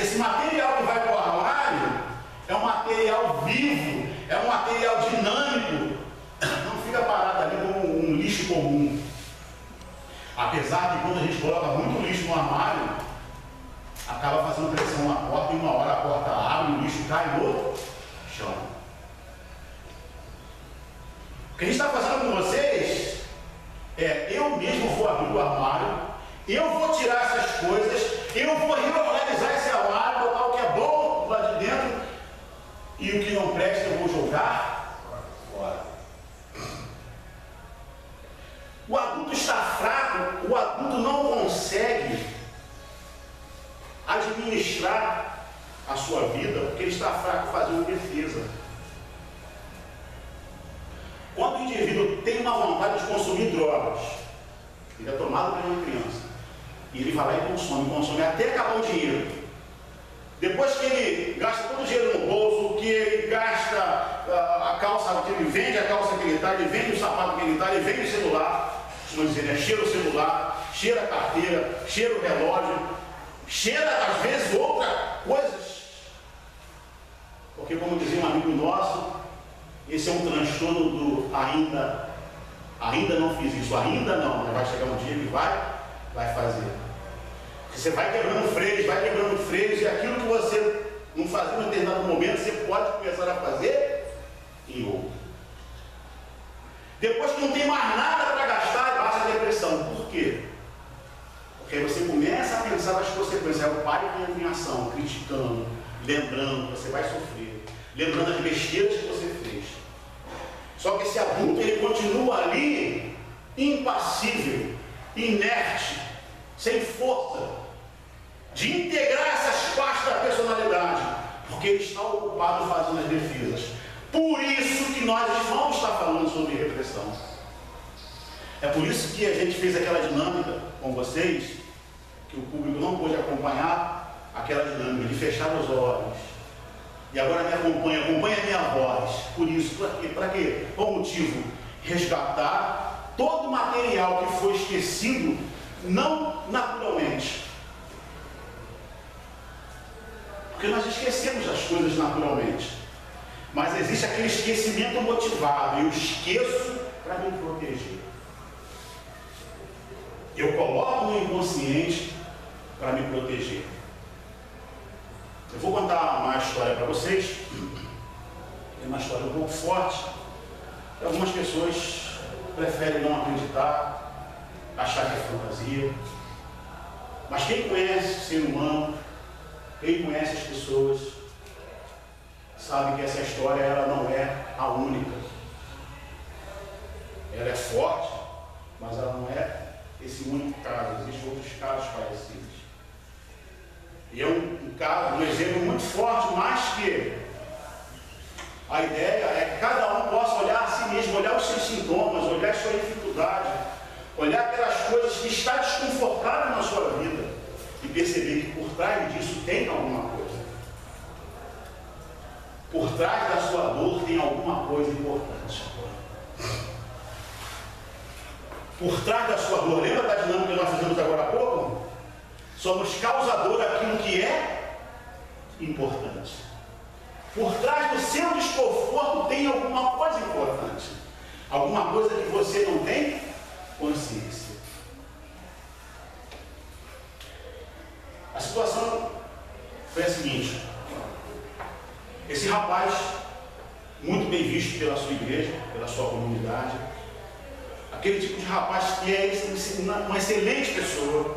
esse material que vai para o armário é um material vivo, é um material dinâmico, não fica parado ali como um lixo comum. Apesar de quando a gente coloca muito lixo no armário, acaba fazendo pressão na porta e uma hora a porta abre e o lixo cai no chão. O que a gente está fazendo com vocês é, eu mesmo vou abrir o armário, eu vou tirar essas coisas, eu vou reorganizar esse armário, botar o que é bom lá de dentro e o que não presta eu vou jogar fora. O adulto está fraco, o adulto não consegue administrar a sua vida, porque ele está fraco fazendo defesa. Quando o indivíduo tem uma vontade de consumir drogas, ele é tomado por uma criança, e ele vai lá e consome até acabar o dinheiro. Depois que ele gasta todo o dinheiro no bolso, que ele gasta a calça, que ele vende a calça que ele está, ele vende o sapato que ele está, ele vende o celular, costuma dizer, né? Cheira o celular, cheira a carteira, cheira o relógio, cheira às vezes outras coisas. Porque, como dizia um amigo nosso, esse é um transtorno do ainda não fiz isso, ainda não, mas vai chegar um dia que vai fazer. Você vai quebrando freios, e aquilo que você não fazia em um determinado momento, você pode começar a fazer em outro. Depois que não tem mais nada para gastar, baixa a depressão. Por quê? Porque aí você começa a pensar nas consequências. É o pai que entra em ação, criticando, lembrando, você vai sofrer, lembrando as besteiras que você fez. Só que esse adulto, ele continua ali, impassível, inerte, sem força de integrar essas partes da personalidade, porque ele está ocupado fazendo as defesas. Por isso que nós vamos estar falando sobre repressão. É por isso que a gente fez aquela dinâmica com vocês, que o público não pôde acompanhar, aquela dinâmica de fechar os olhos. E agora me acompanha, acompanha a minha voz. Por isso, para quê? Qual o motivo? Resgatar todo o material que foi esquecido, não naturalmente. Porque nós esquecemos as coisas naturalmente. Mas existe aquele esquecimento motivado. Eu esqueço para me proteger. Eu coloco no inconsciente para me proteger. Eu vou contar uma história para vocês. É uma história um pouco forte. Algumas pessoas preferem não acreditar, achar que é fantasia, mas quem conhece o ser humano, quem conhece as pessoas, sabe que essa história ela não é a única. Ela é forte, mas ela não é esse único caso, existem outros casos parecidos. E é um caso, um exemplo muito forte, mas que a ideia é que cada um possa olhar a si mesmo, olhar os seus sintomas, olhar a sua dificuldade, olhar aquelas coisas que está desconfortável na sua vida e perceber que por trás disso tem alguma coisa. Por trás da sua dor tem alguma coisa importante. Por trás da sua dor, lembra da dinâmica que nós fizemos agora há pouco? Somos causador daquilo que é importante. Por trás do seu desconforto tem alguma coisa importante. Alguma coisa que você não tem consciência. A situação foi a seguinte: esse rapaz, muito bem visto pela sua igreja, pela sua comunidade, aquele tipo de rapaz que é uma excelente pessoa,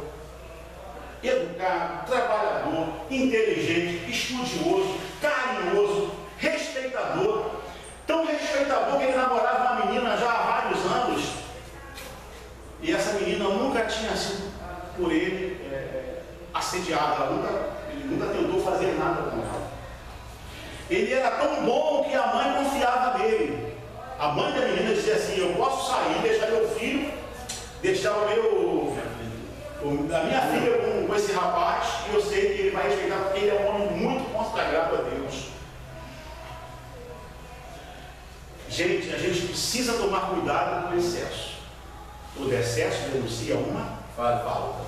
educado, trabalhador, inteligente, estudioso, carinhoso, respeitador, tão respeitador que ele namorava uma menina já há vários anos. E essa menina nunca tinha sido por ele assediada, ele nunca tentou fazer nada com ela. Ele era tão bom que a mãe confiava nele. A mãe da menina dizia assim: eu posso sair, deixar meu filho, deixar a minha filha com esse rapaz, e eu sei que ele vai respeitar, porque ele é um homem muito consagrado a Deus. Gente, a gente precisa tomar cuidado com o excesso. O excesso denuncia uma falta.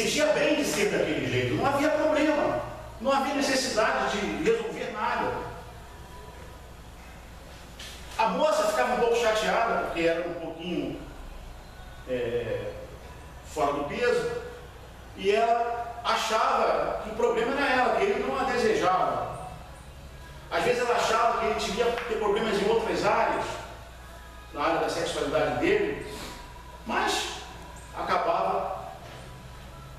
sentia bem de ser daquele jeito, não havia problema, não havia necessidade de resolver nada. A moça ficava um pouco chateada, porque era um pouquinho fora do peso, e ela achava que o problema era ela, que ele não a desejava. Às vezes ela achava que ele tinha que ter problemas em outras áreas, na área da sexualidade dele, mas acabava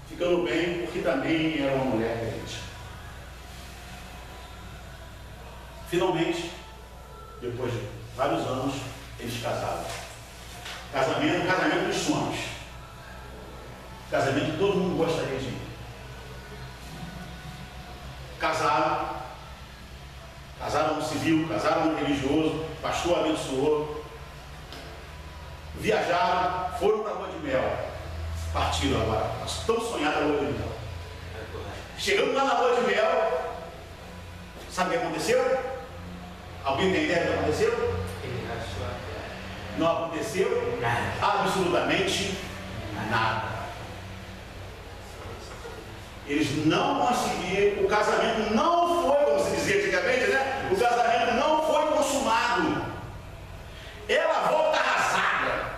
ficando bem, porque também era uma mulher crente. Finalmente, depois de vários anos, eles casaram. Casamento dos sonhos. Casamento que todo mundo gostaria de ir. Casaram no civil, casaram no religioso, pastor abençoou. Viajaram, foram para a lua de mel. Partiram agora, tão sonhada a lua de mel. Chegando lá na lua de mel, sabe o que aconteceu? Alguém tem ideia do que aconteceu? Não aconteceu absolutamente nada. Eles não conseguiram, o casamento não foi, como se dizia antigamente, né? O casamento não foi consumado. Ela volta arrasada,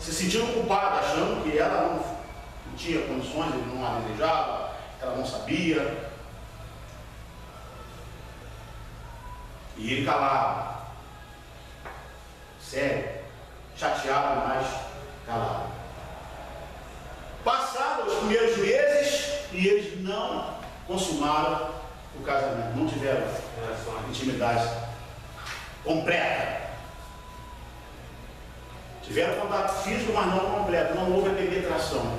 se sentindo culpada, achando que ela não tinha condições, ele não a desejava, ela não sabia. E ele calava, sério, chateado, mas calado. Passaram os primeiros meses e eles não consumaram o casamento, não tiveram intimidade completa. Tiveram contato físico, mas não completo, não houve penetração.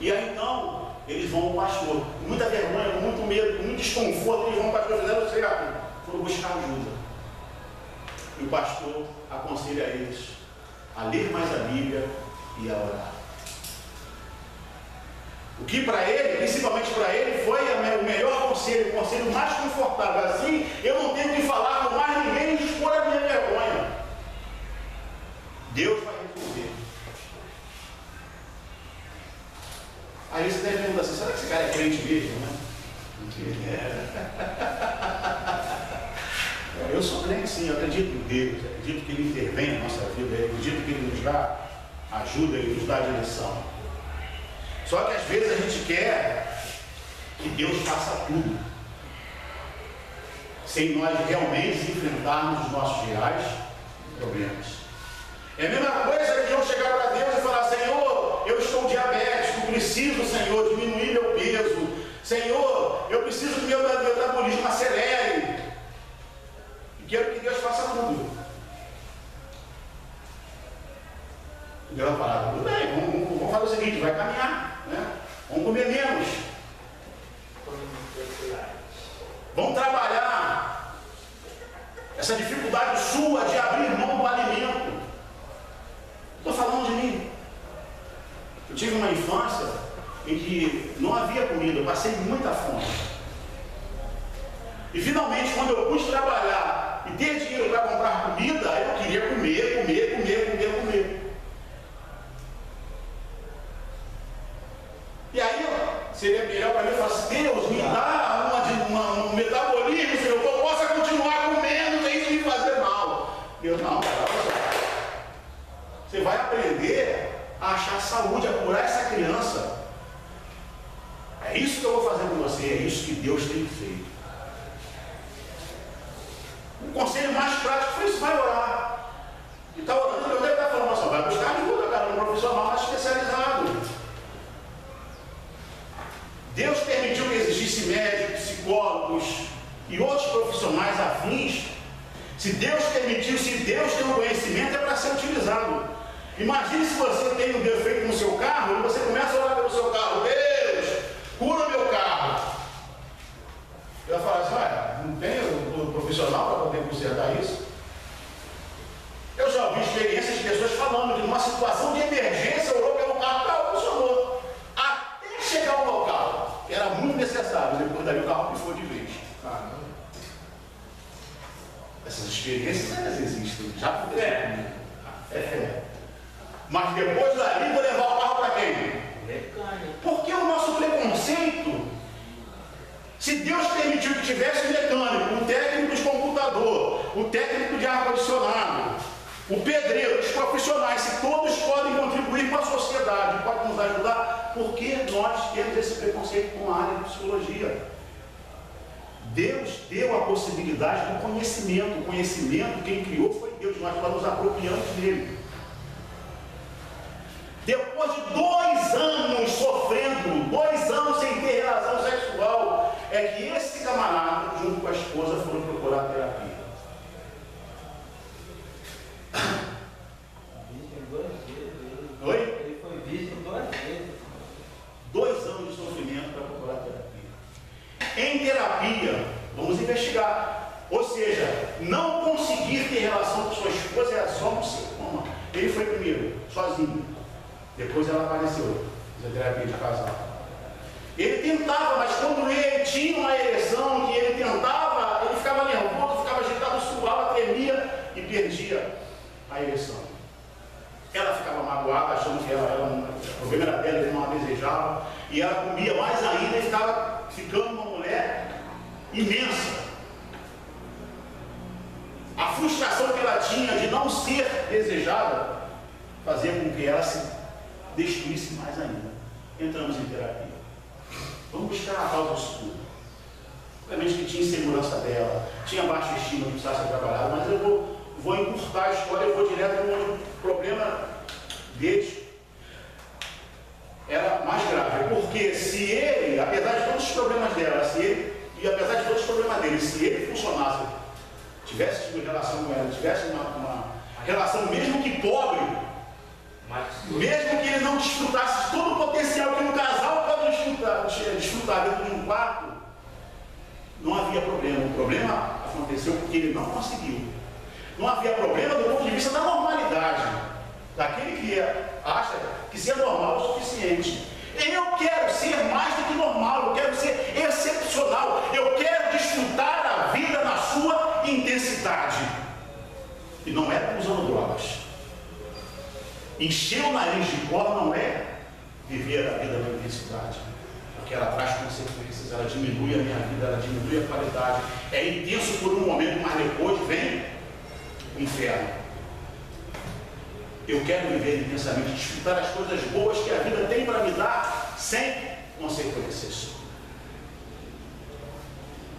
E aí então, eles vão ao pastor, muita vergonha, muito medo, muito desconforto, eles vão para o pastor, fizeram o certo, foram buscar ajuda. E o pastor aconselha eles a ler mais a Bíblia e a orar. O que para ele, principalmente para ele, foi o melhor conselho, o conselho mais confortável. Assim, eu não tenho que falar com mais ninguém e expor a minha vergonha. Deus vai resolver. Aí você deve perguntar assim, será que esse cara é crente mesmo, né? Eu sou crente sim, eu acredito em Deus, acredito que Ele intervém na nossa vida, eu acredito que Ele nos dá ajuda, Ele nos dá direção. Só que às vezes a gente quer que Deus faça tudo, sem nós realmente enfrentarmos os nossos reais problemas. É a mesma coisa que eu chegar para Deus e falar, Senhor, eu estou diabético, preciso, Senhor, diminuir meu peso. Senhor, eu preciso que meu metabolismo acelere. E quero que Deus faça tudo. E Deus vai falar, tudo bem, vamos fazer o seguinte, vai caminhar, né? Vamos comer menos. Vamos trabalhar essa dificuldade sua de abrir mão do alimento. Estou falando de mim. Eu tive uma infância em que não havia comida, eu passei muita fome. E finalmente, quando eu pude trabalhar e ter dinheiro para comprar comida, eu queria comer. E aí, seria melhor para mim falar assim, Deus, me dá um metabolismo, Senhor, que eu possa continuar comendo sem isso me fazer mal. Deus, não, você vai aprender a achar saúde, a curar essa criança. É isso que eu vou fazer com você, é isso que Deus tem feito. O conselho mais prático foi isso, vai orar. E está orando, eu devo estar falando, nossa, vai buscar ajuda, cara, um profissional mais especializado. Deus permitiu que existissem médicos, psicólogos e outros profissionais afins. Se Deus permitiu, se Deus tem um conhecimento, é para ser utilizado. Imagine se você tem um defeito no seu carro e você começa a orar pelo seu carro, cura meu carro. Eu falo assim, olha, não tenho profissional para poder consertar isso. Eu já ouvi experiências de pessoas falando de uma situação de emergência, orou pelo carro, o carro funcionou. Até chegar ao local, era muito necessário, depois daí o carro ficou de vez. Essas experiências elas existem, já aconteceu comigo. Mas depois dali vou levar o carro para quem? Porque o nosso preconceito, se Deus permitiu que tivesse o mecânico, o técnico de computador, o técnico de ar-condicionado, o pedreiro, os profissionais, se todos podem contribuir com a sociedade, podem nos ajudar, por que nós temos esse preconceito com a área de psicologia? Deus deu a possibilidade do conhecimento. O conhecimento, quem criou foi Deus, nós só nos apropriamos dele. Depois de 2 anos sofrendo, 2 anos sem ter relação sexual, é que esse camarada, junto com a esposa, foram procurar terapia. Oi? Ele foi visto 2 vezes. 2 anos de sofrimento para procurar terapia. Em terapia, vamos investigar. Ou seja, não conseguir ter relação com sua esposa era só um sintoma. Ele foi primeiro, sozinho. Depois ela apareceu, na terapia de casal. Ele tentava, mas quando ele tinha uma ereção, que ele tentava, ele ficava nervoso, ficava agitado, suava, tremia e perdia a ereção. Ela ficava magoada, achando que o problema era dela, ele não a desejava. E ela comia mais ainda e ficava ficando uma mulher imensa. A frustração que ela tinha de não ser desejada fazia com que ela se destruísse mais ainda. Entramos em terapia. Vamos buscar a causa escura. Obviamente que tinha insegurança dela, tinha baixa estima, precisava ser trabalhada, mas eu vou encurtar a história, eu vou direto no problema deles. Era mais grave, porque se ele, apesar de todos os problemas dela, se ele, e apesar de todos os problemas dele, se ele funcionasse, tivesse uma relação com ela, tivesse uma relação mesmo que pobre, mesmo que ele não desfrutasse todo o potencial que um casal pode desfrutar dentro de um quarto, não havia problema. O problema aconteceu porque ele não conseguiu. Não havia problema do ponto de vista da normalidade. Daquele que acha que ser normal é o suficiente. Eu quero ser mais do que normal, eu quero ser excepcional, eu quero desfrutar a vida na sua intensidade. E não é usando drogas. Encher o nariz de pó não é viver a vida na intensidade, porque ela traz consequências, ela diminui a minha vida, ela diminui a qualidade. É intenso por um momento, mas depois vem o inferno. Eu quero viver intensamente, desfrutar as coisas boas que a vida tem para me dar, sem consequências.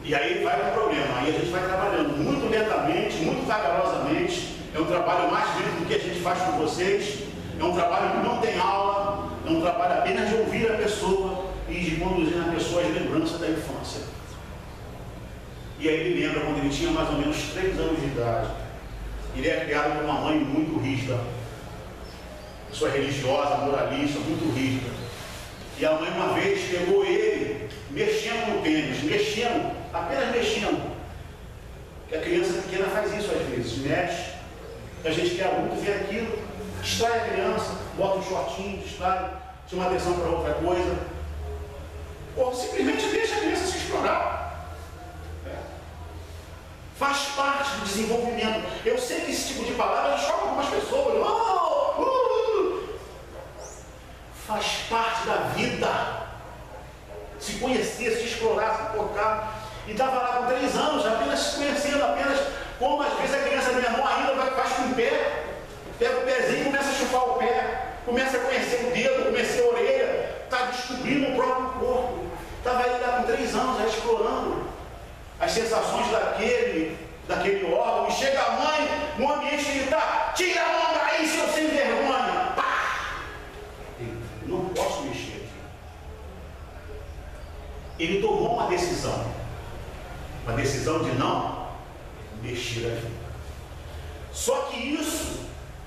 E aí vai para o problema, aí a gente vai trabalhando muito lentamente, muito vagarosamente. É um trabalho mais lento do que a gente faz com vocês. É um trabalho que não tem aula, é um trabalho apenas de ouvir a pessoa e de conduzir na pessoa as lembranças da infância. E aí ele lembra quando ele tinha mais ou menos 3 anos de idade. Ele é criado por uma mãe muito rígida. Pessoa religiosa, moralista, muito rígida. E a mãe uma vez pegou ele mexendo no pênis, apenas mexendo. Porque a criança pequena faz isso às vezes, mexe. A gente que é adulto vê aquilo, distrai a criança, bota um shortinho, distrai, chama atenção para outra coisa. Ou simplesmente deixa a criança se explorar. Faz parte do desenvolvimento. Eu sei que esse tipo de palavra choca algumas pessoas. Faz parte da vida, se conhecer, se explorar, se tocar. E estava lá com 3 anos, apenas se conhecendo, apenas como às vezes a criança minha irmã ainda vai com o pé, pega o pezinho, começa a chupar o pé, começa a conhecer o dedo, conhecer a orelha, está descobrindo o próprio corpo. Estava ali lá com 3 anos, já explorando as sensações daquele órgão, e chega a mãe no ambiente militar, tira a mão daí, seu sem vergonha! Não posso mexer aqui. Ele tomou uma decisão de não mexer aqui. Só que isso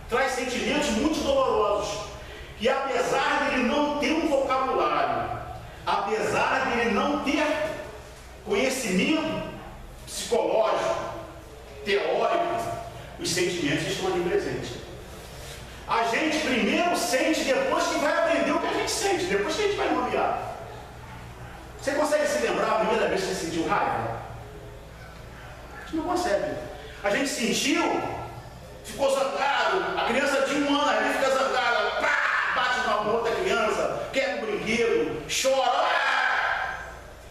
traz sentimentos muito dolorosos, e apesar dele não ter um vocabulário, apesar dele não ter conhecimento psicológico, teórico, os sentimentos estão ali presentes. A gente primeiro sente, depois que vai aprender o que a gente sente, depois que a gente vai nomear. Você consegue se lembrar a primeira vez que você sentiu raiva? A gente não consegue. A gente sentiu, ficou zangado, a criança de 1 ano, a gente fica zangada, com outra criança, quer com brinquedo, chora.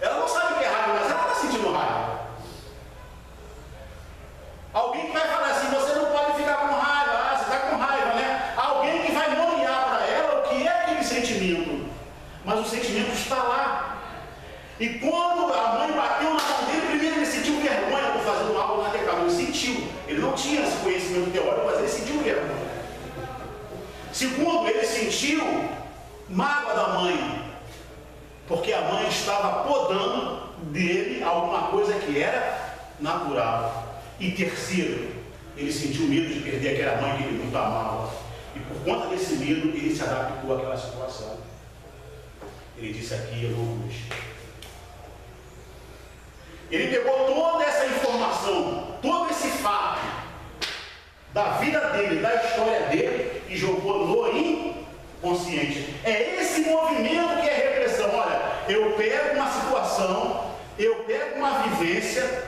Ela não sabe o que é raiva, mas ela está sentindo raiva. Alguém que vai falar assim, você não pode ficar com raiva, ah, você está com raiva, né? Alguém que vai nomear para ela o que é aquele sentimento. Mas o sentimento está lá. E quando a mãe bateu na mão dele, primeiro ele sentiu vergonha por fazer algo na pecado. Ele sentiu. Ele não tinha esse conhecimento teórico, mas ele sentiu vergonha. Segundo, ele sentiu mágoa da mãe, porque a mãe estava podando dele alguma coisa que era natural. E terceiro, ele sentiu medo de perder aquela mãe que ele muito amava. E por conta desse medo, ele se adaptou àquela situação. Ele disse aqui, eu vou buscar. Ele pegou toda essa informação, todo esse fato da vida dele, da história dele e jogou no inconsciente. É esse movimento que é repressão. Olha, eu pego uma situação, eu pego uma vivência,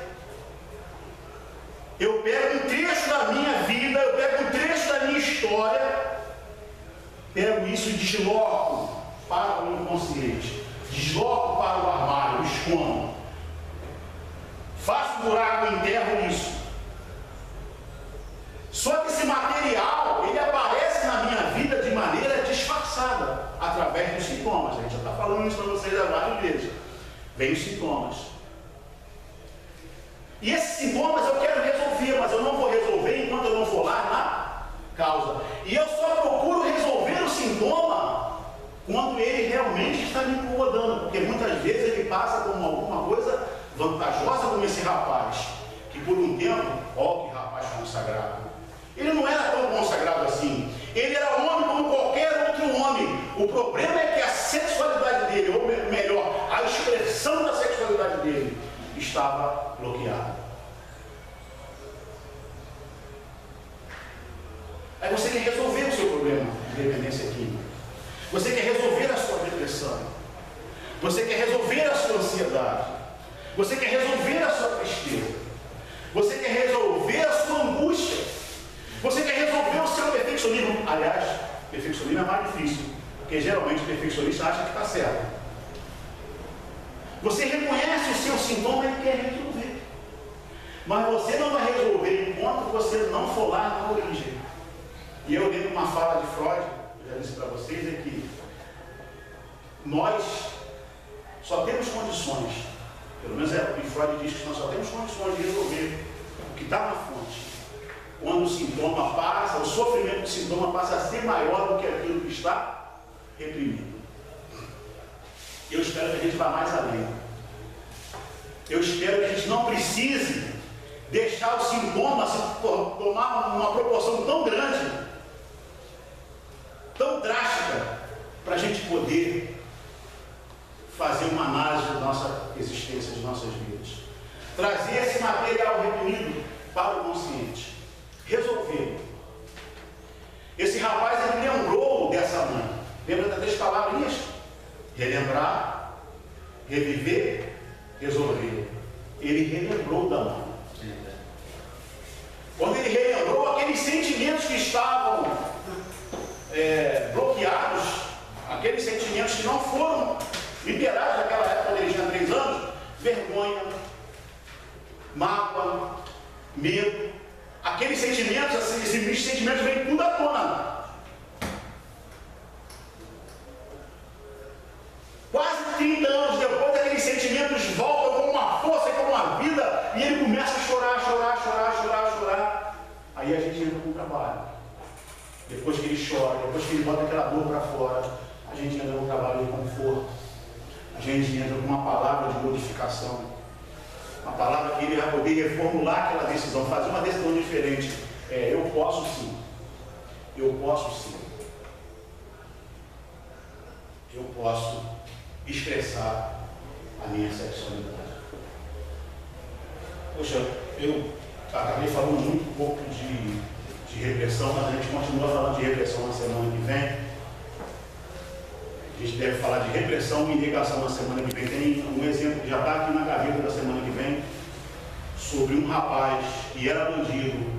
eu pego um trecho da minha vida, eu pego um trecho da minha história, pego isso e desloco para o inconsciente, desloco para o armário, escondo. Faço buraco, enterro nisso. Só que esse material, ele aparece na minha vida de maneira disfarçada, através dos sintomas. A gente já está falando isso para vocês há várias vezes. Vem os sintomas. E esses sintomas eu quero resolver, mas eu não vou resolver enquanto eu não for lá na causa. E eu só procuro resolver o sintoma quando ele realmente está me incomodando, porque muitas vezes ele passa como alguma coisa vantajosa como esse rapaz, que por um tempo, ó, que rapaz consagrado. Ele não era tão consagrado assim. Ele era homem como qualquer outro homem. O problema é que a sexualidade dele, ou melhor, a expressão da sexualidade dele, estava bloqueada. Aí você quer resolver o seu problema de dependência química. Você quer resolver a sua depressão. Você quer resolver a sua ansiedade. Você quer resolver a sua tristeza. Você quer resolver a sua angústia. Você quer resolver o seu perfeccionismo. Aliás, perfeccionismo é mais difícil, porque geralmente o perfeccionista acha que está certo. Você reconhece o seu sintoma e quer resolver. Mas você não vai resolver enquanto você não for lá na origem. E eu lembro uma fala de Freud, eu já disse para vocês, é que nós só temos condições. Pelo menos é o que Freud diz, que nós só temos condições de resolver o que está na fonte. Quando o sintoma passa, o sofrimento do sintoma passa a ser maior do que aquilo que está reprimido. Eu espero que a gente vá mais além. Eu espero que a gente não precise deixar o sintoma tomar uma proporção tão grande, tão drástica, para a gente poder fazer uma análise da nossa existência, de nossas vidas. Trazer esse material reprimido para o consciente. Resolvê-lo. Esse rapaz, ele lembrou dessa mãe. Lembra das três palavrinhas? Relembrar, reviver, resolver. Ele relembrou da mãe. Quando ele relembrou aqueles sentimentos que estavam bloqueados, aqueles sentimentos que não foram liberados naquela época, quando ele tinha 3 anos, vergonha, mágoa, medo, aqueles sentimentos, esses sentimentos vêm tudo à tona. Quase 30 anos depois, aqueles sentimentos voltam com uma força, com uma vida, e ele começa a chorar, chorar, chorar, chorar, chorar. Aí a gente entra no trabalho. Depois que ele chora, depois que ele bota aquela dor para fora, a gente entra no trabalho de conforto. A gente entra com uma palavra de modificação, uma palavra que ele vai poder reformular aquela decisão, fazer uma decisão diferente. É, eu posso sim, eu posso sim, eu posso expressar a minha sexualidade. Poxa, eu acabei falando muito pouco de repressão, mas a gente continua falando de repressão na semana que vem. A gente deve falar de repressão e negação na semana que vem. Tem um exemplo que já está aqui na gaveta da semana que vem, sobre um rapaz que era bandido,